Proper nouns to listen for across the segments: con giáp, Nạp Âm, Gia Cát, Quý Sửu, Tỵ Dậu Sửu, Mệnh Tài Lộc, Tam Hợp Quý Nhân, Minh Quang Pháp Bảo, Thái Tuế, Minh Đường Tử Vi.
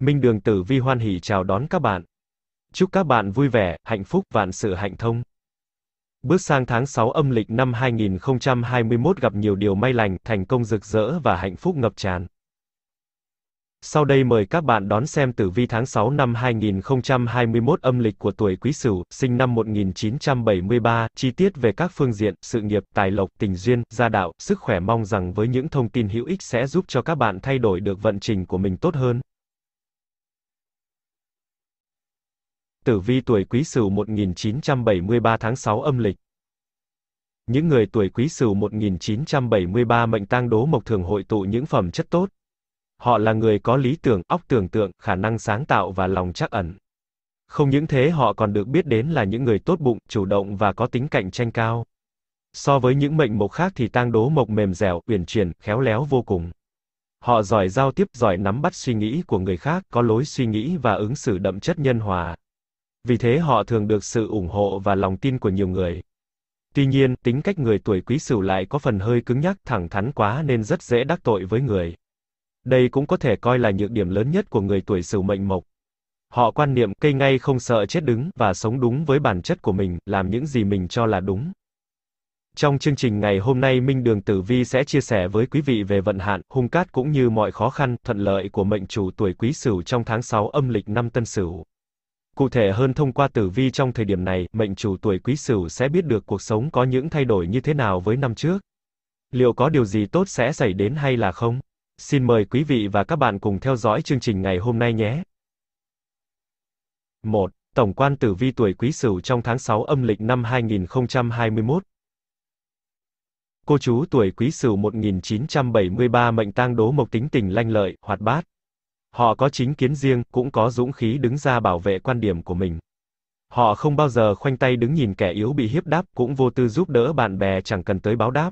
Minh Đường Tử Vi hoan hỉ chào đón các bạn. Chúc các bạn vui vẻ, hạnh phúc, vạn sự hạnh thông. Bước sang tháng 6 âm lịch năm 2021 gặp nhiều điều may lành, thành công rực rỡ và hạnh phúc ngập tràn. Sau đây mời các bạn đón xem tử vi tháng 6 năm 2021 âm lịch của tuổi Quý Sửu, sinh năm 1973, chi tiết về các phương diện, sự nghiệp, tài lộc, tình duyên, gia đạo, sức khỏe. Mong rằng với những thông tin hữu ích sẽ giúp cho các bạn thay đổi được vận trình của mình tốt hơn. Tử vi tuổi Quý Sửu 1973 tháng 6 âm lịch. Những người tuổi Quý Sửu 1973 mệnh tang đố mộc thường hội tụ những phẩm chất tốt. Họ là người có lý tưởng, óc tưởng tượng, khả năng sáng tạo và lòng trắc ẩn. Không những thế, họ còn được biết đến là những người tốt bụng, chủ động và có tính cạnh tranh cao. So với những mệnh mộc khác thì tang đố mộc mềm dẻo, uyển chuyển, khéo léo vô cùng. Họ giỏi giao tiếp, giỏi nắm bắt suy nghĩ của người khác, có lối suy nghĩ và ứng xử đậm chất nhân hòa. Vì thế họ thường được sự ủng hộ và lòng tin của nhiều người. Tuy nhiên, tính cách người tuổi Quý Sửu lại có phần hơi cứng nhắc, thẳng thắn quá nên rất dễ đắc tội với người. Đây cũng có thể coi là nhược điểm lớn nhất của người tuổi Sửu mệnh mộc. Họ quan niệm cây ngay không sợ chết đứng và sống đúng với bản chất của mình, làm những gì mình cho là đúng. Trong chương trình ngày hôm nay, Minh Đường Tử Vi sẽ chia sẻ với quý vị về vận hạn, hung cát cũng như mọi khó khăn, thuận lợi của mệnh chủ tuổi Quý Sửu trong tháng 6 âm lịch năm Tân Sửu. Cụ thể hơn, thông qua tử vi trong thời điểm này, mệnh chủ tuổi Quý Sửu sẽ biết được cuộc sống có những thay đổi như thế nào với năm trước. Liệu có điều gì tốt sẽ xảy đến hay là không? Xin mời quý vị và các bạn cùng theo dõi chương trình ngày hôm nay nhé. 1. Tổng quan tử vi tuổi Quý Sửu trong tháng 6 âm lịch năm 2021. Cô chú tuổi Quý Sửu 1973 mệnh tang đố mộc, tính tình lanh lợi, hoạt bát. Họ có chính kiến riêng, cũng có dũng khí đứng ra bảo vệ quan điểm của mình. Họ không bao giờ khoanh tay đứng nhìn kẻ yếu bị hiếp đáp, cũng vô tư giúp đỡ bạn bè chẳng cần tới báo đáp.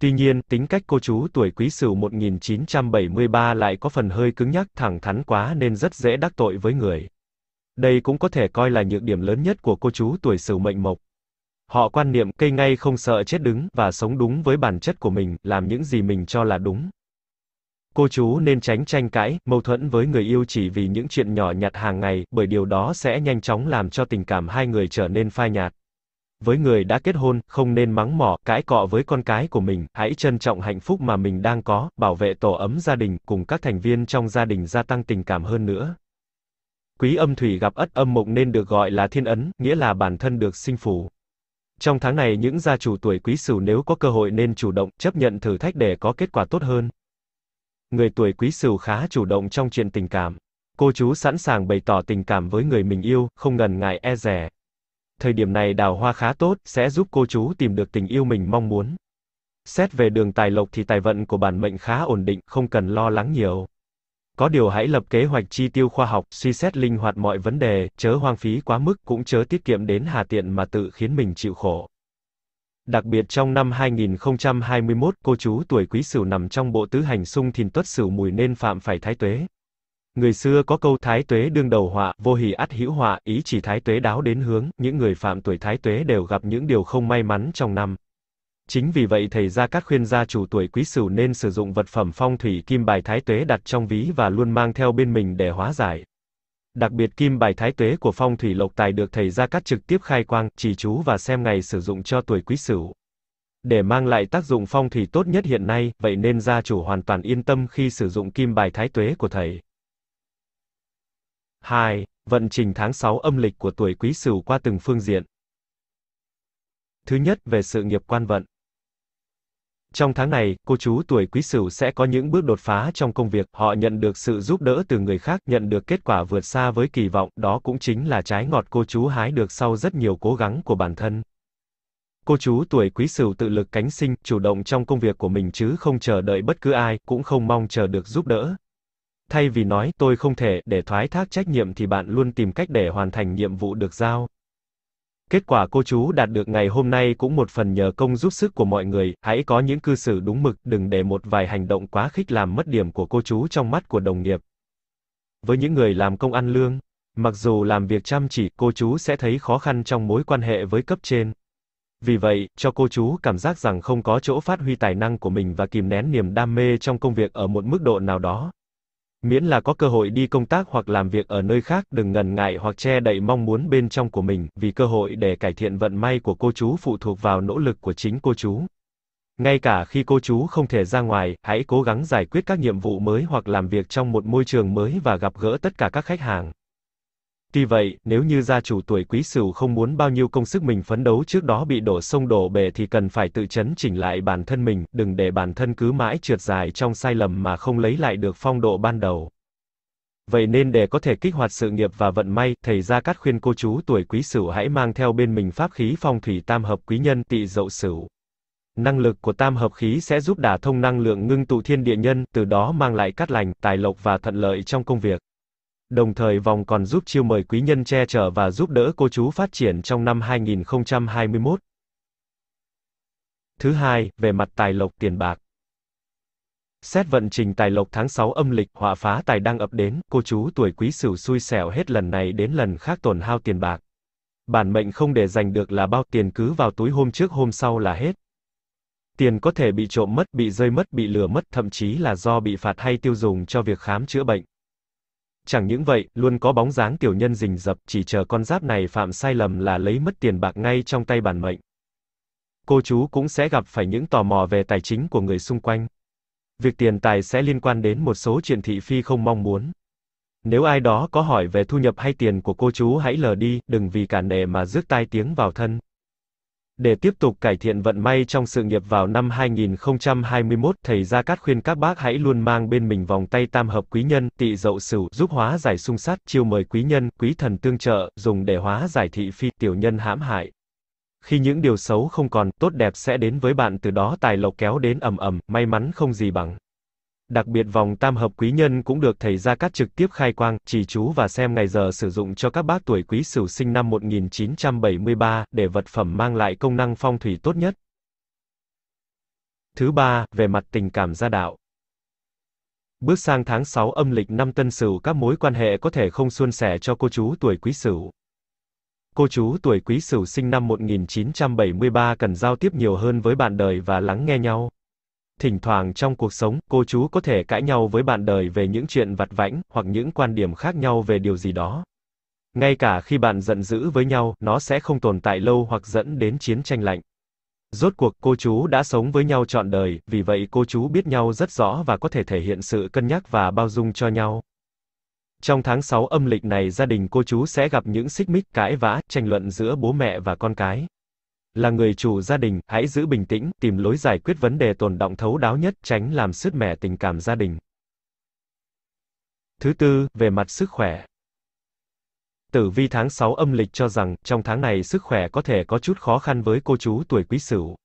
Tuy nhiên, tính cách cô chú tuổi Quý Sửu 1973 lại có phần hơi cứng nhắc, thẳng thắn quá nên rất dễ đắc tội với người. Đây cũng có thể coi là nhược điểm lớn nhất của cô chú tuổi Sửu mệnh mộc. Họ quan niệm cây ngay không sợ chết đứng và sống đúng với bản chất của mình, làm những gì mình cho là đúng. Cô chú nên tránh tranh cãi, mâu thuẫn với người yêu chỉ vì những chuyện nhỏ nhặt hàng ngày, bởi điều đó sẽ nhanh chóng làm cho tình cảm hai người trở nên phai nhạt. Với người đã kết hôn, không nên mắng mỏ, cãi cọ với con cái của mình, hãy trân trọng hạnh phúc mà mình đang có, bảo vệ tổ ấm gia đình, cùng các thành viên trong gia đình gia tăng tình cảm hơn nữa. Quý âm thủy gặp ất âm mộc nên được gọi là thiên ấn, nghĩa là bản thân được sinh phù. Trong tháng này, những gia chủ tuổi Quý Sửu nếu có cơ hội nên chủ động, chấp nhận thử thách để có kết quả tốt hơn. Người tuổi Quý Sửu khá chủ động trong chuyện tình cảm. Cô chú sẵn sàng bày tỏ tình cảm với người mình yêu, không ngần ngại e dè. Thời điểm này đào hoa khá tốt, sẽ giúp cô chú tìm được tình yêu mình mong muốn. Xét về đường tài lộc thì tài vận của bản mệnh khá ổn định, không cần lo lắng nhiều. Có điều hãy lập kế hoạch chi tiêu khoa học, suy xét linh hoạt mọi vấn đề, chớ hoang phí quá mức, cũng chớ tiết kiệm đến hà tiện mà tự khiến mình chịu khổ. Đặc biệt trong năm 2021, cô chú tuổi Quý Sửu nằm trong bộ tứ hành xung Thìn Tuất Sửu Mùi nên phạm phải thái tuế. Người xưa có câu thái tuế đương đầu họa, vô hỷ ắt hữu họa, ý chỉ thái tuế đáo đến hướng, những người phạm tuổi thái tuế đều gặp những điều không may mắn trong năm. Chính vì vậy thầy Gia Cát khuyên gia chủ tuổi Quý Sửu nên sử dụng vật phẩm phong thủy kim bài thái tuế đặt trong ví và luôn mang theo bên mình để hóa giải. Đặc biệt kim bài thái tuế của phong thủy lộc tài được thầy Gia Cát trực tiếp khai quang, trì chú và xem ngày sử dụng cho tuổi Quý Sửu. Để mang lại tác dụng phong thủy tốt nhất hiện nay, vậy nên gia chủ hoàn toàn yên tâm khi sử dụng kim bài thái tuế của thầy. 2. Vận trình tháng 6 âm lịch của tuổi Quý Sửu qua từng phương diện. Thứ nhất, về sự nghiệp quan vận. Trong tháng này, cô chú tuổi Quý Sửu sẽ có những bước đột phá trong công việc, họ nhận được sự giúp đỡ từ người khác, nhận được kết quả vượt xa với kỳ vọng, đó cũng chính là trái ngọt cô chú hái được sau rất nhiều cố gắng của bản thân. Cô chú tuổi Quý Sửu tự lực cánh sinh, chủ động trong công việc của mình chứ không chờ đợi bất cứ ai, cũng không mong chờ được giúp đỡ. Thay vì nói, tôi không thể, để thoái thác trách nhiệm thì bạn luôn tìm cách để hoàn thành nhiệm vụ được giao. Kết quả cô chú đạt được ngày hôm nay cũng một phần nhờ công giúp sức của mọi người, hãy có những cư xử đúng mực, đừng để một vài hành động quá khích làm mất điểm của cô chú trong mắt của đồng nghiệp. Với những người làm công ăn lương, mặc dù làm việc chăm chỉ, cô chú sẽ thấy khó khăn trong mối quan hệ với cấp trên. Vì vậy, cho cô chú cảm giác rằng không có chỗ phát huy tài năng của mình và kìm nén niềm đam mê trong công việc ở một mức độ nào đó. Miễn là có cơ hội đi công tác hoặc làm việc ở nơi khác, đừng ngần ngại hoặc che đậy mong muốn bên trong của mình, vì cơ hội để cải thiện vận may của cô chú phụ thuộc vào nỗ lực của chính cô chú. Ngay cả khi cô chú không thể ra ngoài, hãy cố gắng giải quyết các nhiệm vụ mới hoặc làm việc trong một môi trường mới và gặp gỡ tất cả các khách hàng. Tuy vậy, nếu như gia chủ tuổi Quý Sửu không muốn bao nhiêu công sức mình phấn đấu trước đó bị đổ sông đổ bể thì cần phải tự chấn chỉnh lại bản thân mình, đừng để bản thân cứ mãi trượt dài trong sai lầm mà không lấy lại được phong độ ban đầu. Vậy nên để có thể kích hoạt sự nghiệp và vận may, thầy Gia Cát khuyên cô chú tuổi Quý Sửu hãy mang theo bên mình pháp khí phong thủy Tam Hợp Quý Nhân Tỵ Dậu Sửu. Năng lực của tam hợp khí sẽ giúp đả thông năng lượng ngưng tụ thiên địa nhân, từ đó mang lại cát lành, tài lộc và thuận lợi trong công việc. Đồng thời vòng còn giúp chiêu mời quý nhân che chở và giúp đỡ cô chú phát triển trong năm 2021. Thứ hai, về mặt tài lộc tiền bạc. Xét vận trình tài lộc tháng 6 âm lịch, họa phá tài đang ập đến, cô chú tuổi Quý Sửu xui xẻo hết lần này đến lần khác tổn hao tiền bạc. Bản mệnh không để dành được là bao, tiền cứ vào túi hôm trước hôm sau là hết. Tiền có thể bị trộm mất, bị rơi mất, bị lừa mất, thậm chí là do bị phạt hay tiêu dùng cho việc khám chữa bệnh. Chẳng những vậy, luôn có bóng dáng tiểu nhân rình rập, chỉ chờ con giáp này phạm sai lầm là lấy mất tiền bạc ngay trong tay bản mệnh. Cô chú cũng sẽ gặp phải những tò mò về tài chính của người xung quanh. Việc tiền tài sẽ liên quan đến một số chuyện thị phi không mong muốn. Nếu ai đó có hỏi về thu nhập hay tiền của cô chú hãy lờ đi, đừng vì cả nể mà rước tai tiếng vào thân. Để tiếp tục cải thiện vận may trong sự nghiệp vào năm 2021, thầy Gia Cát khuyên các bác hãy luôn mang bên mình vòng tay tam hợp quý nhân, tỵ dậu sửu, giúp hóa giải xung sát, chiêu mời quý nhân, quý thần tương trợ, dùng để hóa giải thị phi, tiểu nhân hãm hại. Khi những điều xấu không còn, tốt đẹp sẽ đến với bạn, từ đó tài lộc kéo đến ầm ầm, may mắn không gì bằng. Đặc biệt vòng tam hợp quý nhân cũng được thầy Gia Cát trực tiếp khai quang, chỉ chú và xem ngày giờ sử dụng cho các bác tuổi Quý Sửu sinh năm 1973, để vật phẩm mang lại công năng phong thủy tốt nhất. Thứ ba, về mặt tình cảm gia đạo. Bước sang tháng 6 âm lịch năm Tân Sửu, các mối quan hệ có thể không suôn sẻ cho cô chú tuổi Quý Sửu. Cô chú tuổi Quý Sửu sinh năm 1973 cần giao tiếp nhiều hơn với bạn đời và lắng nghe nhau. Thỉnh thoảng trong cuộc sống, cô chú có thể cãi nhau với bạn đời về những chuyện vặt vãnh, hoặc những quan điểm khác nhau về điều gì đó. Ngay cả khi bạn giận dữ với nhau, nó sẽ không tồn tại lâu hoặc dẫn đến chiến tranh lạnh. Rốt cuộc, cô chú đã sống với nhau trọn đời, vì vậy cô chú biết nhau rất rõ và có thể thể hiện sự cân nhắc và bao dung cho nhau. Trong tháng 6 âm lịch này, gia đình cô chú sẽ gặp những xích mích, cãi vã, tranh luận giữa bố mẹ và con cái. Là người chủ gia đình, hãy giữ bình tĩnh, tìm lối giải quyết vấn đề tồn đọng thấu đáo nhất, tránh làm sứt mẻ tình cảm gia đình. Thứ tư, về mặt sức khỏe. Tử vi tháng 6 âm lịch cho rằng, trong tháng này sức khỏe có thể có chút khó khăn với cô chú tuổi Quý Sửu.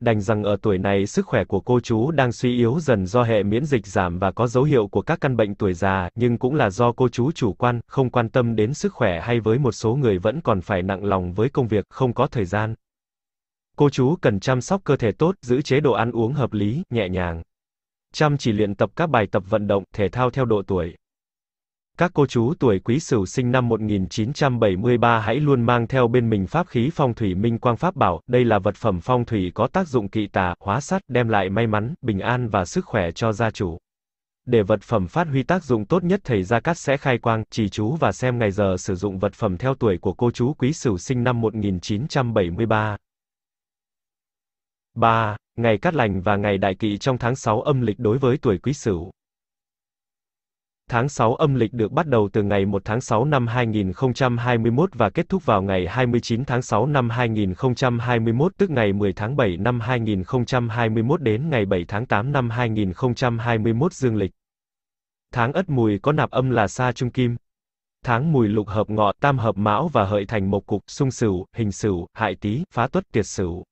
Đành rằng ở tuổi này sức khỏe của cô chú đang suy yếu dần do hệ miễn dịch giảm và có dấu hiệu của các căn bệnh tuổi già, nhưng cũng là do cô chú chủ quan, không quan tâm đến sức khỏe, hay với một số người vẫn còn phải nặng lòng với công việc, không có thời gian. Cô chú cần chăm sóc cơ thể tốt, giữ chế độ ăn uống hợp lý, nhẹ nhàng. Chăm chỉ luyện tập các bài tập vận động, thể thao theo độ tuổi. Các cô chú tuổi Quý Sửu sinh năm 1973 hãy luôn mang theo bên mình pháp khí phong thủy Minh Quang Pháp Bảo, đây là vật phẩm phong thủy có tác dụng kỵ tà, hóa sát, đem lại may mắn, bình an và sức khỏe cho gia chủ. Để vật phẩm phát huy tác dụng tốt nhất, thầy Gia Cát sẽ khai quang, chỉ chú và xem ngày giờ sử dụng vật phẩm theo tuổi của cô chú Quý Sửu sinh năm 1973. 3. Ngày cát lành và ngày đại kỵ trong tháng 6 âm lịch đối với tuổi Quý Sửu. Tháng 6 âm lịch được bắt đầu từ ngày 1 tháng 6 năm 2021 và kết thúc vào ngày 29 tháng 6 năm 2021, tức ngày 10 tháng 7 năm 2021 đến ngày 7 tháng 8 năm 2021 dương lịch. Tháng Ất Mùi có nạp âm là Sa Trung Kim. Tháng Mùi lục hợp Ngọ, Tam hợp Mão và Hợi thành Mộc Cục, Xung Sửu, Hình Sửu, Hại Tý, Phá Tuất, Tiệt Sửu.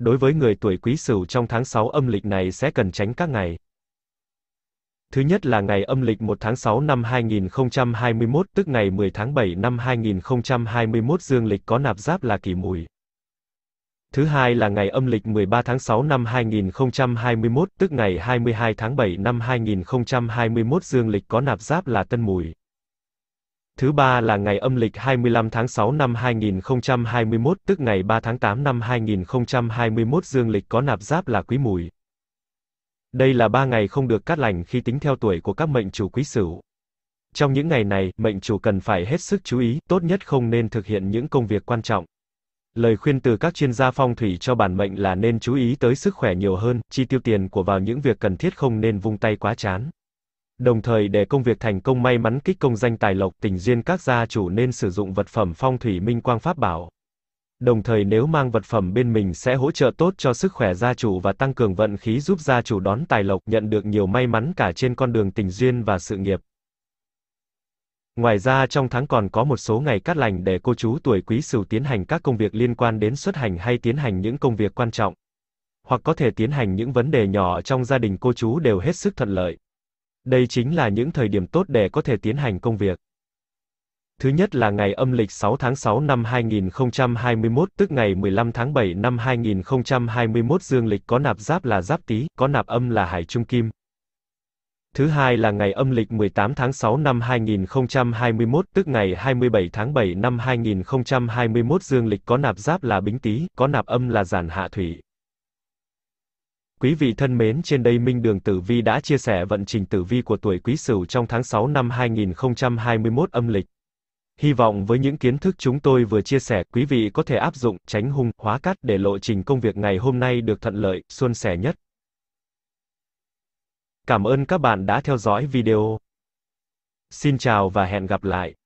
Đối với người tuổi Quý Sửu trong tháng 6 âm lịch này sẽ cần tránh các ngày. Thứ nhất là ngày âm lịch 1 tháng 6 năm 2021, tức ngày 10 tháng 7 năm 2021 dương lịch có nạp giáp là Kỷ Mùi. Thứ hai là ngày âm lịch 13 tháng 6 năm 2021, tức ngày 22 tháng 7 năm 2021 dương lịch có nạp giáp là Tân Mùi. Thứ ba là ngày âm lịch 25 tháng 6 năm 2021, tức ngày 3 tháng 8 năm 2021 dương lịch có nạp giáp là Quý Mùi. Đây là 3 ngày không được cát lành khi tính theo tuổi của các mệnh chủ Quý Sửu. Trong những ngày này, mệnh chủ cần phải hết sức chú ý, tốt nhất không nên thực hiện những công việc quan trọng. Lời khuyên từ các chuyên gia phong thủy cho bản mệnh là nên chú ý tới sức khỏe nhiều hơn, chi tiêu tiền của vào những việc cần thiết, không nên vung tay quá chán. Đồng thời để công việc thành công, may mắn, kích công danh, tài lộc, tình duyên, các gia chủ nên sử dụng vật phẩm phong thủy minh quang pháp bảo. Đồng thời nếu mang vật phẩm bên mình sẽ hỗ trợ tốt cho sức khỏe gia chủ và tăng cường vận khí, giúp gia chủ đón tài lộc, nhận được nhiều may mắn cả trên con đường tình duyên và sự nghiệp. Ngoài ra trong tháng còn có một số ngày cát lành để cô chú tuổi Quý Sửu tiến hành các công việc liên quan đến xuất hành hay tiến hành những công việc quan trọng. Hoặc có thể tiến hành những vấn đề nhỏ trong gia đình cô chú đều hết sức thuận lợi. Đây chính là những thời điểm tốt để có thể tiến hành công việc. Thứ nhất là ngày âm lịch 6 tháng 6 năm 2021, tức ngày 15 tháng 7 năm 2021 dương lịch, có nạp giáp là Giáp Tý, có nạp âm là Hải Trung Kim. Thứ hai là ngày âm lịch 18 tháng 6 năm 2021, tức ngày 27 tháng 7 năm 2021 dương lịch, có nạp giáp là Bính Tý, có nạp âm là Giản Hạ Thủy. Quý vị thân mến, trên đây Minh Đường Tử Vi đã chia sẻ vận trình tử vi của tuổi Quý Sửu trong tháng 6 năm 2021 âm lịch. Hy vọng với những kiến thức chúng tôi vừa chia sẻ, quý vị có thể áp dụng, tránh hung, hóa cát để lộ trình công việc ngày hôm nay được thuận lợi, suôn sẻ nhất. Cảm ơn các bạn đã theo dõi video. Xin chào và hẹn gặp lại.